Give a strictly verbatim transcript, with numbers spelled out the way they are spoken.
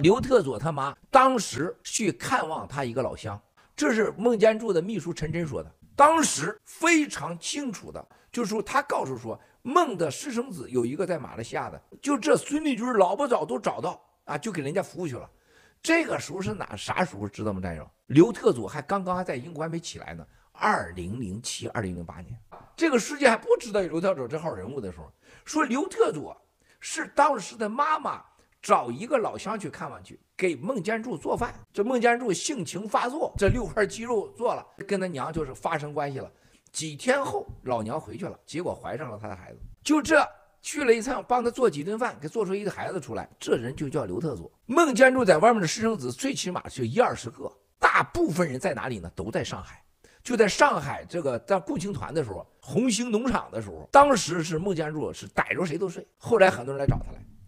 刘特佐他妈当时去看望他一个老乡，这是孟建柱的秘书陈真说的。当时非常清楚的，就是说他告诉说孟的私生子有一个在马来西亚的，就这孙立军老不早都找到啊，就给人家服务去了。这个时候是哪啥时候知道吗？战友，刘特佐还刚刚还在英国还没起来呢。 二零零七、二零零八年，这个世界还不知道刘特佐这号人物的时候，说刘特佐是当时的妈妈找一个老乡去看望去，给孟建柱做饭。这孟建柱性情发作，这六块肌肉做了，跟他娘就是发生关系了。几天后，老娘回去了，结果怀上了他的孩子。就这去了一趟，帮他做几顿饭，给做出一个孩子出来。这人就叫刘特佐。孟建柱在外面的私生子最起码是一二十个，大部分人在哪里呢？都在上海。 就在上海这个在共青团的时候，红星农场的时候，当时是孟建柱是逮着谁都睡，后来很多人来找他来。